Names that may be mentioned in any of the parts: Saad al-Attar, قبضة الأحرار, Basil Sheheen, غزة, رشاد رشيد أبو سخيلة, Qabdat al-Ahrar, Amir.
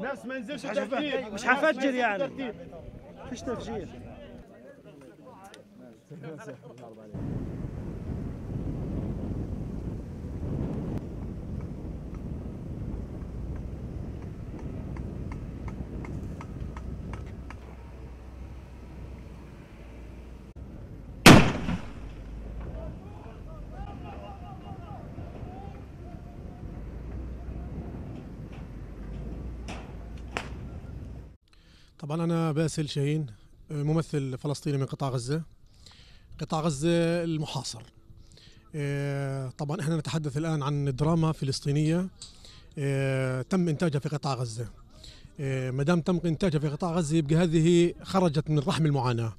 ناس ما ينزلش تفجير، مش حفجر يعني، مفيش تفجير. طبعا أنا باسل شهين، ممثل فلسطيني من قطاع غزة، المحاصر. طبعا احنا نتحدث الآن عن دراما فلسطينية تم إنتاجها في قطاع غزة. مدام تم إنتاجها في قطاع غزة يبقى هذه خرجت من رحم المعاناة.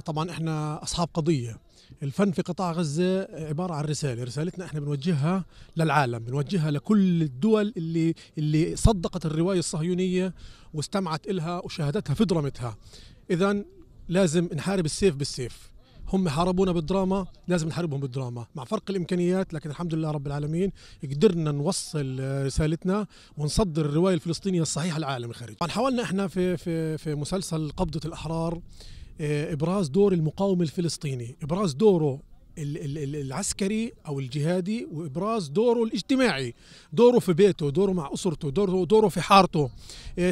طبعا احنا أصحاب قضية. الفن في قطاع غزة عبارة عن رسالة، رسالتنا احنا بنوجهها للعالم، بنوجهها لكل الدول اللي صدقت الرواية الصهيونية واستمعت إلها وشاهدتها في درامتها. إذن لازم نحارب السيف بالسيف. هم حاربونا بالدراما، لازم نحاربهم بالدراما مع فرق الإمكانيات، لكن الحمد لله رب العالمين قدرنا نوصل رسالتنا ونصدر الرواية الفلسطينية الصحيحة للعالم الخارجي. طبعا حاولنا احنا في مسلسل قبضة الأحرار إبراز دور المقاوم الفلسطيني، إبراز دوره العسكري أو الجهادي، وإبراز دوره الاجتماعي، دوره في بيته، دوره مع أسرته، دوره في حارته،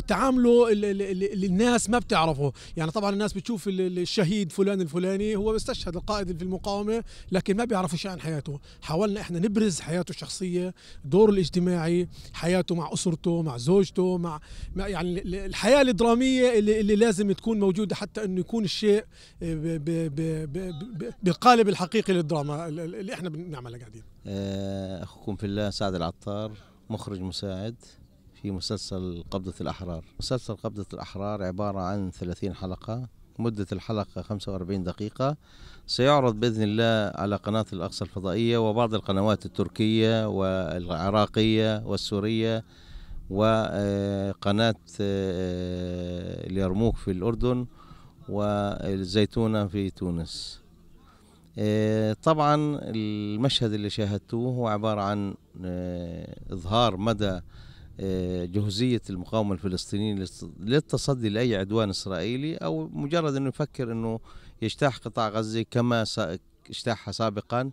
تعامله اللي الناس ما بتعرفه. يعني طبعا الناس بتشوف الشهيد فلان الفلاني هو بيستشهد القائد في المقاومة، لكن ما بيعرفوا شيء عن حياته. حاولنا احنا نبرز حياته الشخصية، دوره الاجتماعي، حياته مع أسرته، مع زوجته، مع يعني الحياة الدرامية اللي لازم تكون موجودة حتى أنه يكون الشيء بقالب الحقيقة للدراما اللي احنا بنعملها قاعدين. اخوكم في الله سعد العطار، مخرج مساعد في مسلسل قبضة الأحرار. مسلسل قبضة الأحرار عبارة عن 30 حلقة، مدة الحلقة 45 دقيقة، سيعرض بإذن الله على قناة الأقصى الفضائية وبعض القنوات التركية والعراقية والسورية وقناة اليرموك في الأردن والزيتونة في تونس. طبعا المشهد اللي شاهدتوه هو عبارة عن إظهار مدى جهوزية المقاومة الفلسطينية للتصدي لأي عدوان إسرائيلي، أو مجرد أنه يفكر أنه يجتاح قطاع غزة كما اجتاحها سابقا.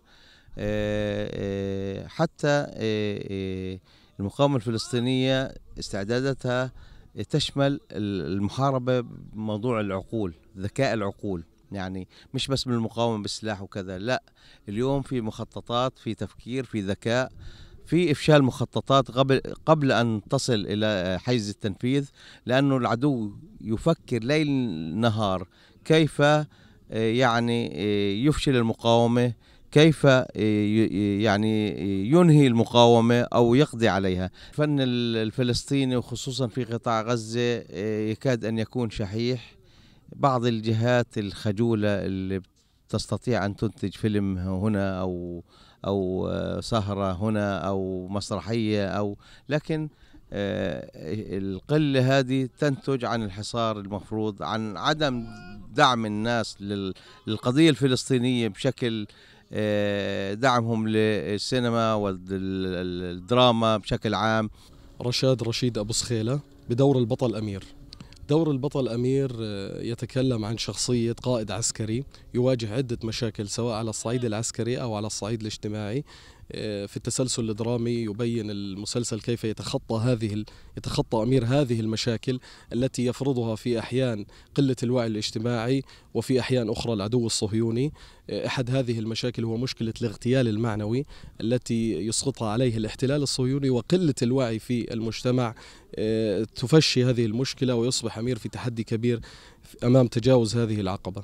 حتى المقاومة الفلسطينية استعداداتها تشمل المحاربة بموضوع العقول، ذكاء العقول، يعني مش بس بالمقاومة بالسلاح وكذا، لا، اليوم في مخططات، في تفكير، في ذكاء، في إفشال مخططات قبل أن تصل إلى حيز التنفيذ، لأنه العدو يفكر ليل نهار كيف يعني يفشل المقاومة، كيف يعني ينهي المقاومة أو يقضي عليها. الفن الفلسطيني وخصوصا في قطاع غزة يكاد أن يكون شحيح. بعض الجهات الخجولة اللي تستطيع أن تنتج فيلم هنا أو سهرة هنا أو مسرحية، لكن القلة هذه تنتج عن الحصار المفروض، عن عدم دعم الناس للقضية الفلسطينية بشكل دعمهم للسينما والدراما بشكل عام. رشاد رشيد أبو سخيلة بدور البطل أمير. دور البطل أمير يتكلم عن شخصية قائد عسكري يواجه عدة مشاكل سواء على الصعيد العسكري أو على الصعيد الاجتماعي. في التسلسل الدرامي يبين المسلسل كيف يتخطى أمير هذه المشاكل التي يفرضها في أحيان قلة الوعي الاجتماعي، وفي أحيان أخرى العدو الصهيوني. أحد هذه المشاكل هو مشكلة الاغتيال المعنوي التي يسقطها عليه الاحتلال الصهيوني، وقلة الوعي في المجتمع تفشي هذه المشكلة، ويصبح أمير في تحدي كبير أمام تجاوز هذه العقبة.